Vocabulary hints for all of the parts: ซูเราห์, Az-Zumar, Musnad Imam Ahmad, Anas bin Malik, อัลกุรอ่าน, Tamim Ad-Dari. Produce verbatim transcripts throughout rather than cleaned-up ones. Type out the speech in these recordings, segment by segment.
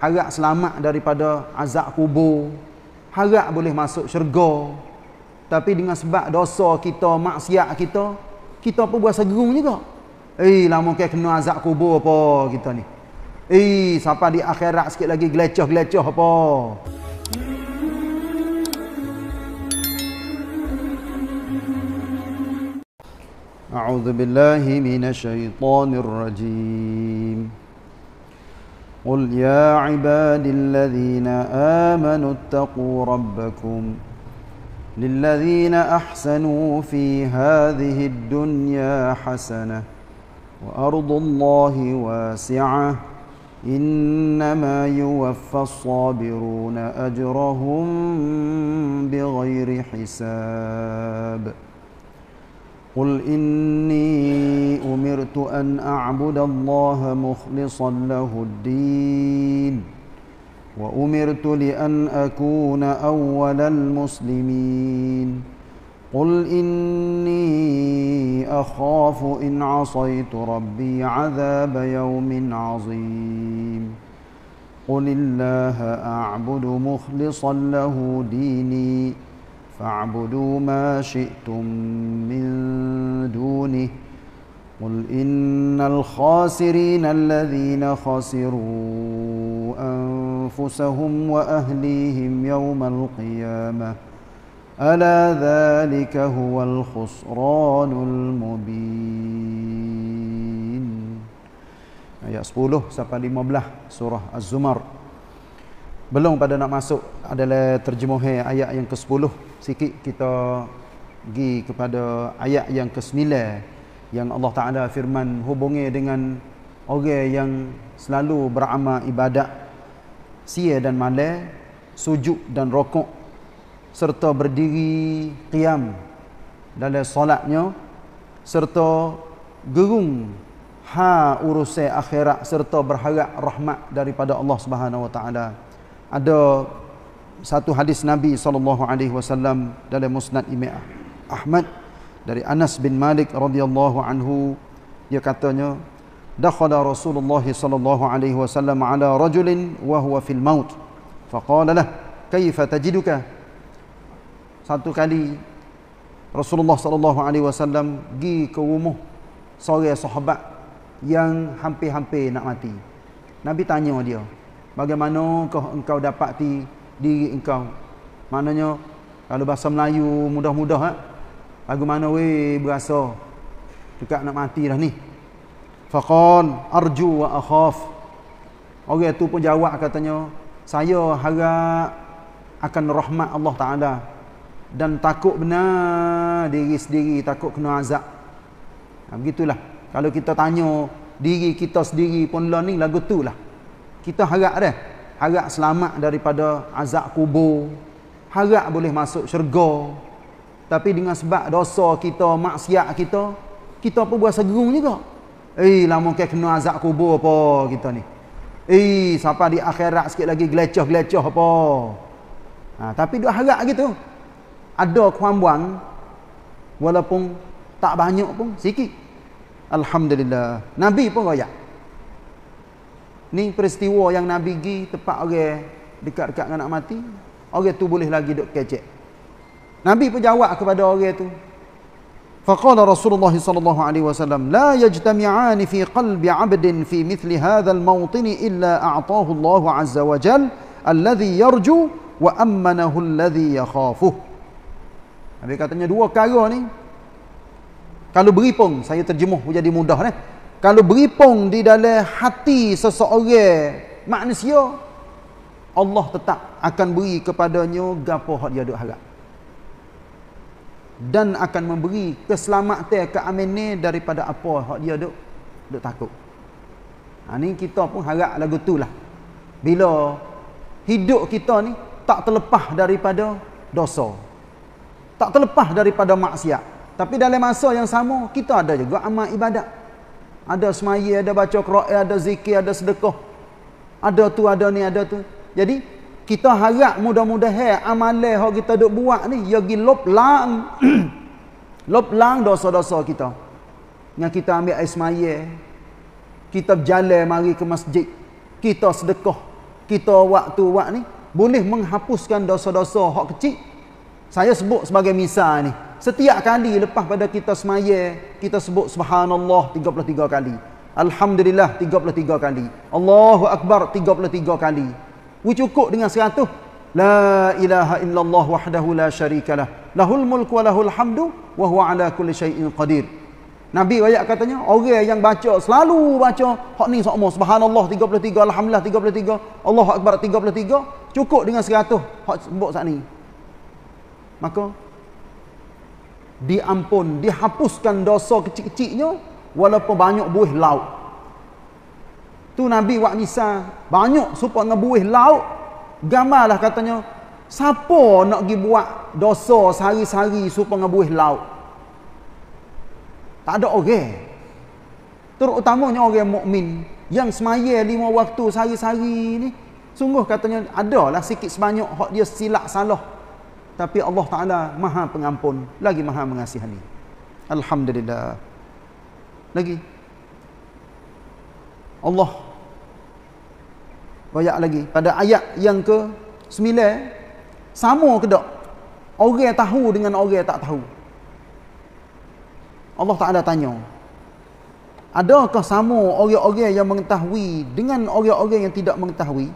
harap selamat daripada azab kubur, harap boleh masuk syurga. Tapi dengan sebab dosa kita, maksiat kita, kita pun berasa gerung juga. Eh, lama ke kena azab kubur apa kita ni? Eh, sampai di akhirat sikit lagi gelecoh-gelecoh apa? أعوذ بالله من الشيطان الرجيم قل يا عباد الذين آمنوا اتقوا ربكم للذين أحسنوا في هذه الدنيا حسنة وأرض الله واسعة إنما يوفى الصابرون أجرهم بغير حساب قل إني أمرت أن أعبد الله مخلصا له الدين وأمرت لأن أكون أول المسلمين قل إني أخاف إن عصيت ربي عذاب يوم عظيم قل الله أعبد مخلصا له ديني فاعبدوا ما شئتم من دونه قل إن الخاسرين الذين خسروا أنفسهم وأهليهم يوم القيامة ألا ذلك هو الخسران المبين. Ayat sepuluh sampai lima belas surah Az-Zumar. Belum pada nak masuk adalah terjemahan ayat yang ke sepuluh. Sikit kita pergi kepada ayat yang ke sembilan. Yang Allah Ta'ala firman hubungi dengan orang yang selalu beramal ibadat, sia dan malam, sujud dan rokok, serta berdiri qiyam dalam solatnya, serta gerung ha urusai akhirat, serta berharap rahmat daripada Allah Subhanahu Wa Ta'ala. Ada satu hadis Nabi sallallahu alaihi wasallam dalam Musnad Imam Ahmad dari Anas bin Malik radhiyallahu anhu, dia katanya dakhala Rasulullah sallallahu alaihi wasallam ala rajulin wa huwa fil maut faqala lah kaifa tajiduka. Satu kali Rasulullah sallallahu alaihi wasallam pergi ke rumah seorang sahabat yang hampir-hampir nak mati. Nabi tanya dia, bagaimana kau engkau dapati diri engkau? Maknanya kalau bahasa Melayu mudah-mudah eh? Bagaimana weh berasa dekat nak mati dah ni. Faqal arju wa akhaf. Orang tu pun jawab katanya, saya harap akan rahmat Allah Ta'ala dan takut benar diri sendiri, takut kena azab. Nah, begitulah. Kalau kita tanya diri kita sendiri pun lah ni lagu tu lah. Kita harap dah, harap selamat daripada azab kubur, harap boleh masuk syurga. Tapi dengan sebab dosa kita, maksiat kita, kita pun berasa gerung juga. Eh, lama ke kena azab kubur apa kita ni? Eh, sampai di akhirat sikit lagi gelecoh-gelecoh apa? Ha, tapi duk harap gitu. Ada kuambuang, walaupun tak banyak pun, sikit. Alhamdulillah. Nabi pun royak. Ni peristiwa yang Nabi pergi tempat orang dekat-dekat dengan nak mati, orang tu boleh lagi duk kecek. Nabi pun jawab kepada orang tu. Faqala Rasulullah sallallahu alaihi wasallam, la yajtami'ani fi qalbi 'abdin fi mithli hadha al-mawtin illa a'tahu Allah 'azza wa jalla alladhi yarju wa ammanahu alladhi yakhafuh. Nabi katanya dua perkara ni kalau beripung, saya terjemuh jadi mudah dah. Kalau beripung di dalam hati seseorang manusia, Allah tetap akan beri kepadanya gapo hak dia duk harap dan akan memberi keselamatan, keamanan daripada apa hak dia duk duk takut. Ha, ni kita pun harap lagu tu lah. Bila hidup kita ni tak terlepas daripada dosa, tak terlepas daripada maksiat, tapi dalam masa yang sama kita ada juga amal ibadat. Ada semaya, ada baca Quran, ada zikir, ada sedekah. Ada tu, ada ni, ada tu. Jadi, kita harap mudah-mudahan amalan yang kita duk buat ni, ia pergi lop lang. Lop lang dosa-dosa kita. Yang kita ambil air semaya, kita berjalan mari ke masjid, kita sedekah, kita waktu buat ni boleh menghapuskan dosa-dosa hak kecil. Saya sebut sebagai misal ni, setiap kali lepas pada kita semaya, kita sebut subhanallah tiga puluh tiga kali, alhamdulillah tiga puluh tiga kali, Allahu akbar tiga puluh tiga kali. We cukup dengan seratus. La ilaha illallah wahdahu la syarikalah, lahul mulku wa lahul hamdu wa huwa ala kulli syai'in qadir. Nabi ayat katanya, orang yang baca, selalu baca hak ni semua, subhanallah tiga puluh tiga, alhamdulillah tiga puluh tiga, Allahu akbar tiga puluh tiga, cukup dengan seratus hak sebut saat ni, maka diampun, dihapuskan dosa kecil-kecilnya walaupun banyak buih laut. Tu Nabi buat misal banyak supaya ngebuih laut. Gambarlah katanya, siapa nak pergi buat dosa sehari-hari supaya ngebuih laut? Tak ada orang. Terutamanya orang mukmin yang semaya lima waktu sehari-hari ni, sungguh katanya adalah sikit sebanyak hak dia silap salah. Tapi Allah Ta'ala maha pengampun, lagi maha mengasihani. Alhamdulillah. Lagi Allah banyak lagi pada ayat yang ke sembilan, sama ke tak orang tahu dengan orang tak tahu? Allah Ta'ala tanya, adakah sama orang-orang yang mengetahui dengan orang-orang yang tidak mengetahui?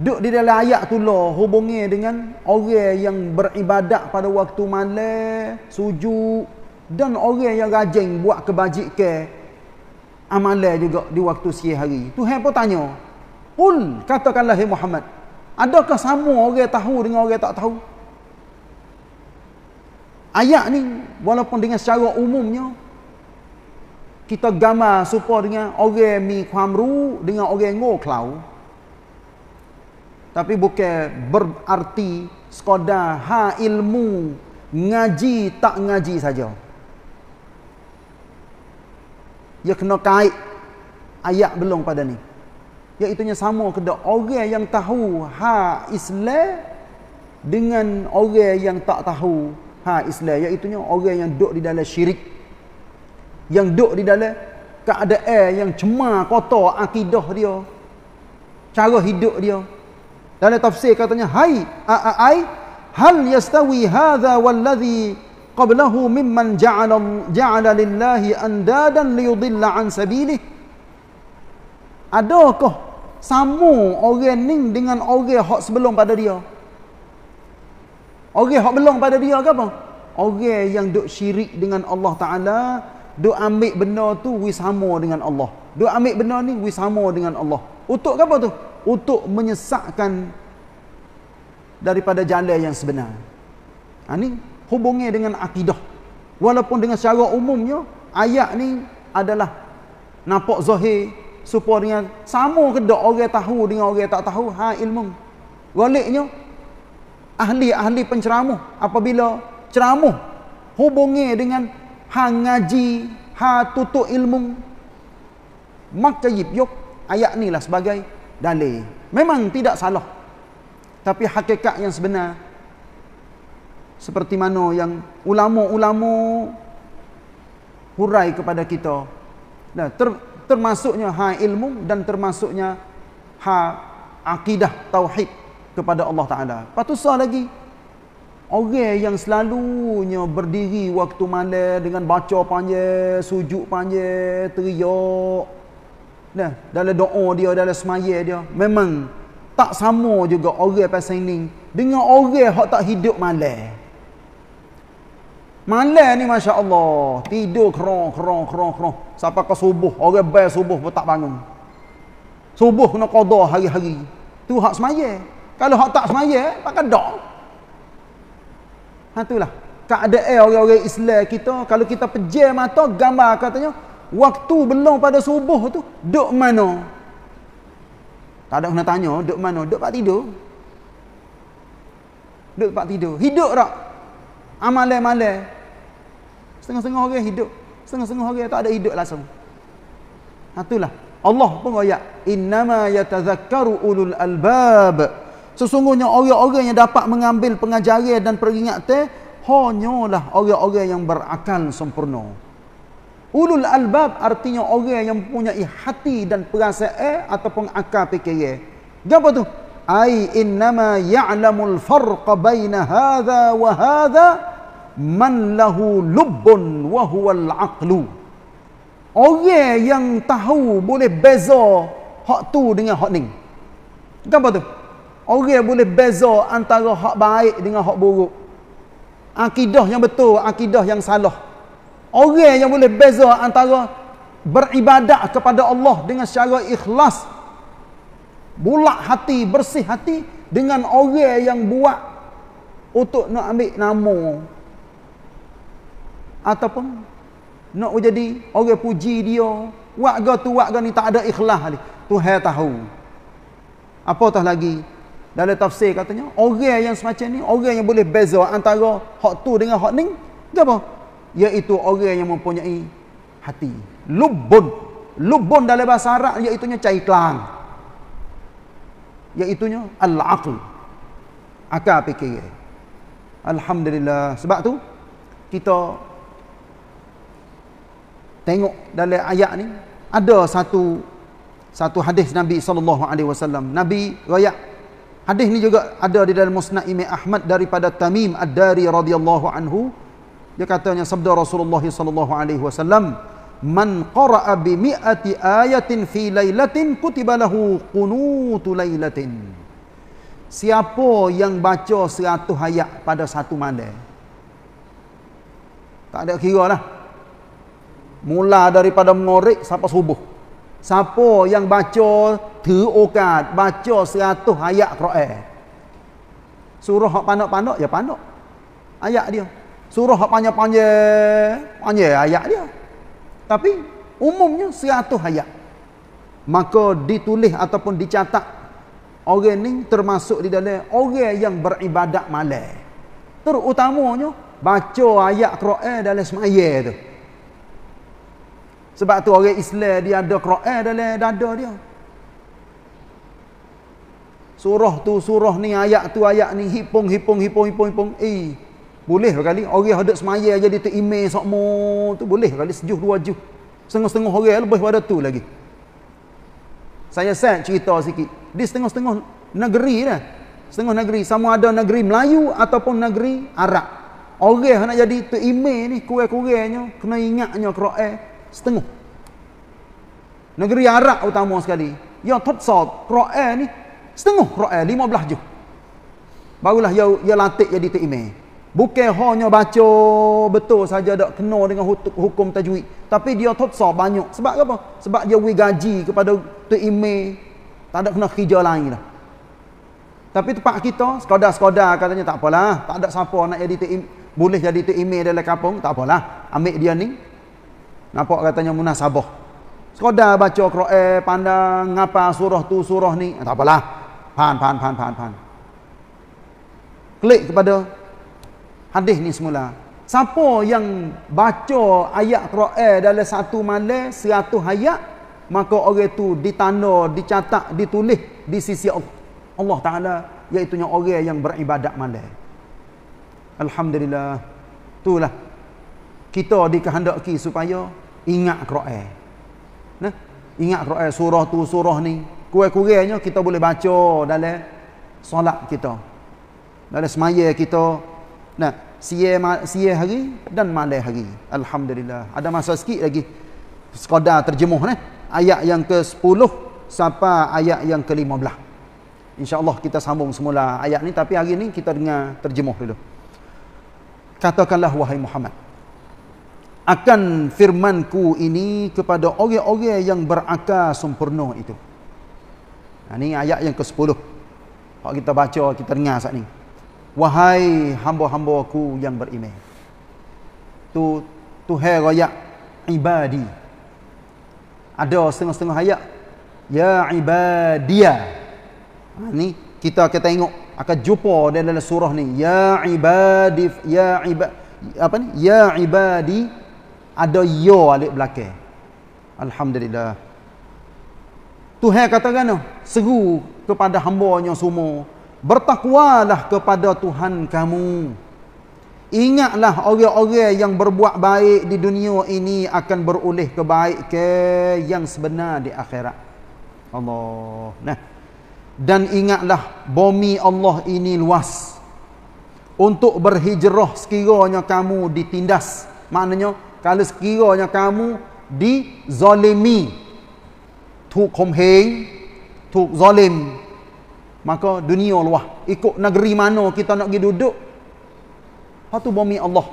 Duk di dalam ayat tu lah hubungi dengan orang yang beribadat pada waktu malam sujud, dan orang yang rajin buat kebajikan amalan juga di waktu siang hari. Tuhan pun tanya, Qul, katakanlah hai Muhammad, adakah sama orang tahu dengan orang tak tahu? Ayat ni walaupun dengan secara umumnya kita gambar serupa dengan orang mi khamru dengan orang ngoklau, tapi bukan berarti sekadar ha ilmu ngaji tak ngaji saja. Ia kena kait ayat belum pada ni, iaitunya sama ke dak orang yang tahu ha Islam dengan orang yang tak tahu ha Islam, iaitunya orang yang duduk di dalam syirik, yang duduk di dalam keadaan yang cemar kotor akidah dia, cara hidup dia. Dalam tafsir katanya, hai ai hal yastawi hadza wallazi qablahu mimman ja'ala ja'ala lillahi andadan liyudilla an sabilihi. Adakah sama orang ni dengan orang hak sebelum pada dia? Orang hak belum pada dia ke apa? Orang yang duk syirik dengan Allah Ta'ala, duk ambil benda tu we sama dengan Allah, duk ambil benda ni we sama dengan Allah. Untuk ke apa tu? Untuk menyesatkan daripada jalan yang sebenar. Ha, ni hubungnya dengan akidah. Walaupun dengan secara umumnya ayat ni adalah nampak zahir supaya sama ke dak orang tahu dengan orang tak tahu ha ilmu. Goleknya ahli-ahli penceramah apabila ceramah hubungi dengan hang ngaji, ha tutup ilmu, maka yuk ayat ni lah sebagai dalil. Memang tidak salah, tapi hakikat yang sebenar seperti mana yang ulama-ulama hurai kepada kita. Nah, ter termasuknya ha ilmu dan termasuknya ha akidah tauhid kepada Allah Ta'ala. Patut sah lagi orang yang selalunya berdiri waktu malam dengan baca panjang, sujud panjang, teriak nah dalam doa dia, dalam semaya dia, memang tak sama juga orang pasal ni dengan orang hak tak hidup malam. Malam ni Masya Allah, tidur kerong, kerong, kerong, kerong. Sampai ke subuh, orang bel subuh pun tak bangun. Subuh kena qada hari-hari. Tu hak semaya. Kalau hak tak semaya, pakai dok. Ha, itulah keadaan orang-orang Islam kita. Kalau kita pejam mata, gambar katanya, waktu belum pada subuh tu, duk mana? Tak ada kena tanya, duk mana? Duk pak tidur. Duk pak tidur. Hidup tak? Amalan-amalan. Setengah-setengah orang hidup, setengah-setengah orang tak ada hidup langsung. Itulah Allah pun ayat, innama yatazakkaru ulul albab. Sesungguhnya orang-orang yang dapat mengambil pengajaran dan peringatan hanyalah orang-orang yang berakal sempurna. Ulul albab artinya orang yang mempunyai hati dan perasaan ataupun akal fikiran. Dia apa tu? Ai innama ya'lamul farqa baina hadha wa hadha man lahu lubbun wa huwal aqlu. Orang yang tahu boleh beza hak tu dengan hak ni. Dia apa tu? Orang boleh beza antara hak baik dengan hak buruk. Akidah yang betul, akidah yang salah. Orang yang boleh beza antara beribadat kepada Allah dengan secara ikhlas, bulat hati, bersih hati, dengan orang yang buat untuk nak ambil nama ataupun nak jadi orang puji dia, buat ke tu, buat ke ni, tak ada ikhlas. Tuhan tahu. Apatah lagi dalam tafsir katanya, orang yang semacam ni, orang yang boleh beza antara hak tu dengan hak ni, dia apa? Iaitu orang yang mempunyai hati lubbun. Lubbun dalam bahasa Arab iaitunya cai kelang, iaitunya al-aql, akal fikir. Alhamdulillah. Sebab tu kita tengok dalam ayat ni ada satu satu hadis Nabi sallallahu alaihi wasallam. Nabi riwayat hadis ni juga ada di dalam Musnad Imam Ahmad daripada Tamim Ad-Dari radhiyallahu anhu. Dia katanya sabda Rasulullah sallallahu alaihi wasallam, man qara'a bi mi'ati ayatin fi lailatin kutiba lahu qunutu lailatin. Siapa yang baca seratus ayat pada satu malam, tak ada kira lah, mula daripada maghrib sampai subuh, siapa yang baca terokat baca seratus ayat Quran, surah hak panak-panak ya panak ayat dia, surah hak panjang-panjang panjang ayat dia, tapi umumnya seratus ayat, maka ditulis ataupun dicatat orang ni termasuk di dalam orang yang beribadat malam. Terutamanya baca ayat Quran dalam semaya tu. Sebab tu orang Islam dia ada Quran dalam dada dia, surah tu surah ni, ayat tu ayat ni, hipung hipung hipung hipung hipung eh boleh kali orang hendak semaya jadi terimeh sokmo tu, boleh kali sejuh dua juh, setengah-setengah orang lebih pada tu lagi. Saya sat cerita sikit di setengah-setengah negeri dah. Setengah negeri sama ada negeri Melayu ataupun negeri Arab. Orang nak jadi terimeh ni kurang-kurangnya kena ingatnya Quran setengah. Negeri Arab utama sekali. Ya tafsir Quran ni setengah Quran lima belas juh. Barulah ya ya latih jadi terimeh. Bukan hanya baca betul saja tak kena dengan hukum tajwid, tapi dia tafsir banyak. Sebab apa? Sebab dia bagi gaji kepada tok imam, tak ada kena kerja lain dah. Tapi tempat kita sekadar-sekadar katanya tak apalah, tak ada siapa nak jadi tok imam, boleh jadi tok imam dalam kampung, tak apalah. Ambil dia ni. Nampak katanya munasabah. Sekadar baca Quran, pandang ngapa surah tu surah ni, tak apalah. Pan pan pan pan pan. Klik kepada hadis ni semula. Siapa yang baca ayat Quran dalam satu malam seratus ayat, maka orang tu ditanda, dicatat, ditulis di sisi Allah Ta'ala, iaitunya orang yang beribadat malam. Alhamdulillah. Itulah kita dikehendaki supaya ingat Quran. Nah, ingat Quran, surah tu surah ni. Kurang-kurangnya kita boleh baca dalam solat kita, dalam semaya kita. Nah, siang siang hari dan malam hari. Alhamdulillah. Ada masa sikit lagi sekadar terjemuh nah. Ayat yang ke sepuluh sampai ayat yang ke lima belas. Insya-Allah kita sambung semula ayat ni, tapi hari ni kita dengar terjemuh dulu. Katakanlah wahai Muhammad, akan firman-Ku ini kepada orang-orang yang berakal sempurna itu. Nah, ni ayat yang ke sepuluh. Kalau kita baca, kita dengar saat ni. Wahai hamba-hamba-Ku yang beriman. Tu Tuhan royak ibadi. Ada setengah-setengah ayat ya ibadiya. Ha, ni kita akan tengok, akan jumpa dalam surah ni ya ibadi ya ibad apa ni ya ibadi, ada ya alif belakang. Alhamdulillah. Tuhan kata kan, seru kepada hamba-Nya semua, bertakwalah kepada Tuhan kamu. Ingatlah orang-orang yang berbuat baik di dunia ini akan beroleh kebaikan yang sebenar di akhirat. Allah. Nah, Dan ingatlah, bumi Allah ini luas. Untuk berhijrah sekiranya kamu ditindas. Maknanya, kalau sekiranya kamu dizalimi, tuk komheng, tuk zalim, maka dunia luas. Ikut negeri mana kita nak pergi duduk, itu bumi Allah.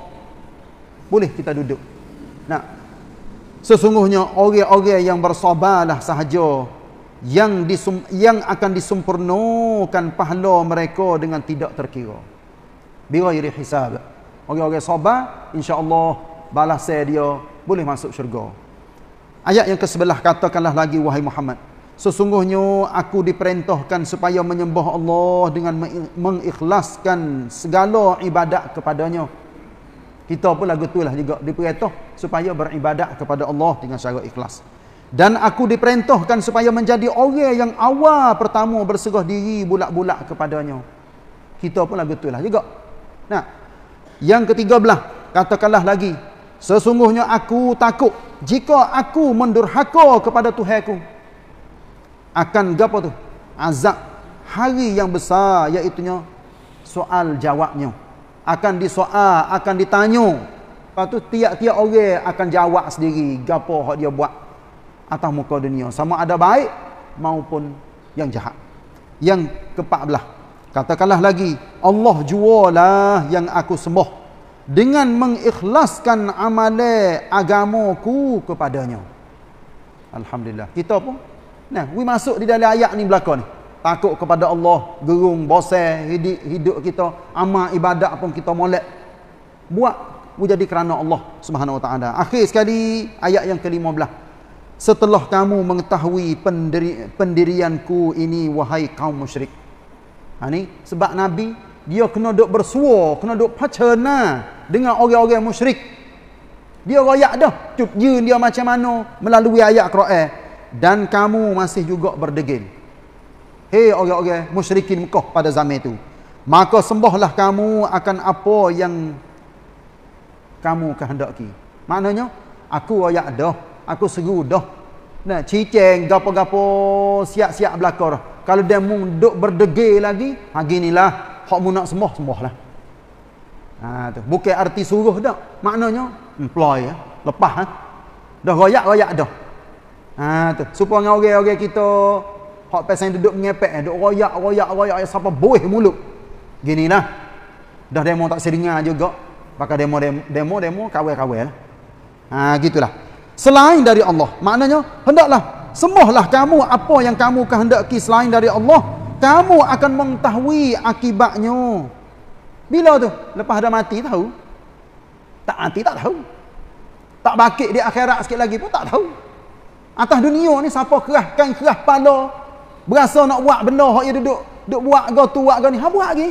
Boleh kita duduk. Nah, sesungguhnya orang-orang yang bersabarlah sahaja yang disum, yang akan disempurnakan pahala mereka dengan tidak terkira. Bighairi hisab. Orang-orang sabar, insya-Allah balasan dia boleh masuk syurga. Ayat yang kesebelah katakanlah lagi, wahai Muhammad, sesungguhnya aku diperintahkan supaya menyembah Allah dengan mengikhlaskan segala ibadat kepadanya. Kita pun lagu itulah juga diperintah supaya beribadat kepada Allah dengan syarat ikhlas. Dan aku diperintahkan supaya menjadi orang yang awal pertama berserah diri bulat-bulat kepadanya. Kita pun lagu itulah juga. Nah, yang ketiga belah, katakanlah lagi, sesungguhnya aku takut jika aku mendurhaka kepada Tuhanku akan gapo tu? Azab hari yang besar, iaitunya soal jawabnya. Akan disoal, akan ditanya. Lepas tu tiap-tiap orang akan jawab sendiri gapo hak dia buat atas muka dunia, sama ada baik maupun yang jahat. Yang keempat belah, katakanlah lagi, Allah jualah yang aku sembah dengan mengikhlaskan amalan agamaku kepadanya. Alhamdulillah. Kita pun nah, we masuk di dalam ayat ni belakang ni. Takut kepada Allah, gerung, bosan, hidup, hidup kita, amal, ibadat pun kita molek. Buat, buat jadi kerana Allah Subhanahu Wa Taala. Akhir sekali, ayat yang kelima belah. Setelah kamu mengetahui pendiri, pendirianku ini, wahai kaum musyrik. Ha, ni, sebab Nabi, dia kena duk bersuar, kena duk pacana dengan orang-orang musyrik. Dia royak dah, cup je dia macam mana melalui ayat Al-Quran. Dan kamu masih juga berdegil. Hei orang-orang musyrikin Mekah pada zaman itu, maka sembahlah kamu akan apa yang kamu kehendaki. Maknanya, aku royak dah, aku seru dah. Nah, cicing gapo-gapo siap-siap belakang dah. Kalau dia mung duk berdegil lagi, ha ginilah, hak mu nak sembah, sembahlah. Ha tu, bukan arti suruh dah. Maknanya employ ya, lepas ha. Dah royak-royak dah. Ha tu, supaya orang-orang kita hak pasang duduk mengepek, duduk royak, royak, royak, siapa boih mulut. Ginilah. Dah demo tak sedengar juga. Pakai demo, demo, demo, demo kawal-kawal. Ha, gitulah. Selain dari Allah. Maknanya, hendaklah, sembahlah kamu apa yang kamu kehendaki selain dari Allah. Kamu akan mengetahui akibatnya. Bila tu? Lepas dah mati tahu. Tak mati tak tahu. Tak bakit di akhirat sikit lagi pun tak tahu. Atas dunia ni, siapa kerahkan kerah pala. Berasa nak buat benda hak dia duduk duduk buat ke tu buat ke ni, ha buat lagi.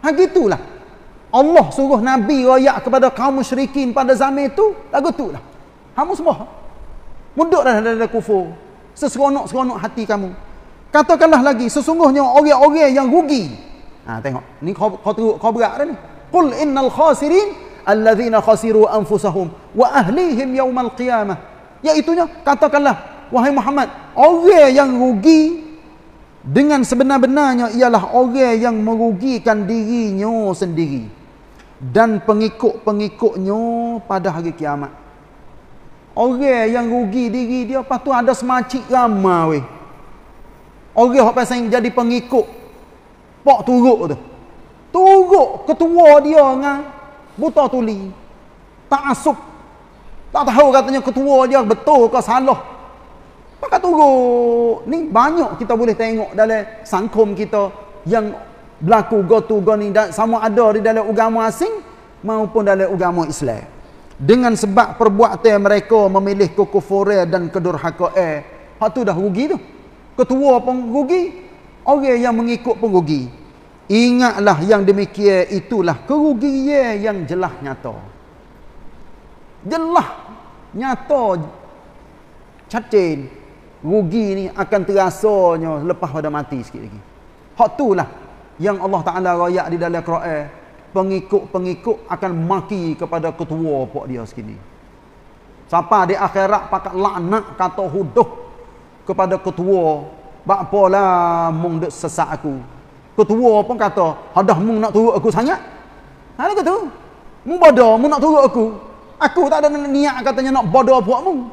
Ha gitulah. Allah suruh Nabi royak kepada kaum musyrikin pada zaman itu, lagu tulah. Kamu sembah. Munduk dah dari kufur. Seseronok-seronok hati kamu. Katakanlah lagi, sesungguhnya orang-orang yang rugi. Ha tengok, ni kau kau teruk, kau berat dah ni. Qul innal khasirin allazina khasiru anfusahum wa ahlihim yaumal qiyamah. Iaitunya katakanlah, wahai Muhammad, orang yang rugi dengan sebenar-benarnya ialah orang yang merugikan dirinya sendiri dan pengikut-pengikutnya pada hari kiamat. Orang yang rugi diri dia, lepas tu ada semacik ramah weh. Orang yang pasang jadi pengikut, pak turuk tu. Turuk ketua dia dengan buta tuli. Ta'asub. Tak tahu katanya ketua dia betul ke salah. Pakat turut. Ni banyak kita boleh tengok dalam sangkum kita yang berlaku gotu-gotu ni, sama ada di dalam agama asing maupun dalam agama Islam. Dengan sebab perbuatan mereka memilih kekufuran dan kedurhakaan. Hak tu dah rugi tu. Ketua pun rugi, orang yang mengikut pun rugi. Ingatlah yang demikian itulah kerugian yang jelas nyata. Jelas nyata. Cacin. Rugi ni akan terasanya lepas pada mati sikit lagi. Hak itulah yang Allah Ta'ala royak di dalam Quran. Pengikut-pengikut akan maki kepada ketua pak dia sekini. Siapa di akhirat pakat laknat kata huduh kepada ketua Bak apalah mung duk sesak aku. Ketua pun kata, "Hadah mung nak turut aku sangat." Ha dia kata, "Mung bodoh, mung nak turut aku. Aku tak ada niat katanya nak bodoh buat mung."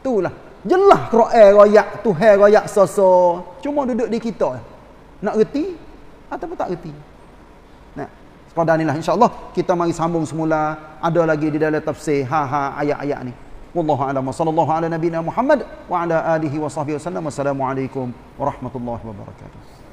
Itulah. Jelah Quran royak, Tuhan royak soso. Cuma duduk di kita. Nak reti ataupun tak reti. Nah, sekadar inilah insya-Allah kita mari sambung semula ada lagi di dalam tafsir ha ha ayat-ayat ni. Wallahu a'lam. Sallallahu ala nabiyina Muhammad wa ala alihi wa sahbihi wasallam. Assalamualaikum warahmatullahi wabarakatuh.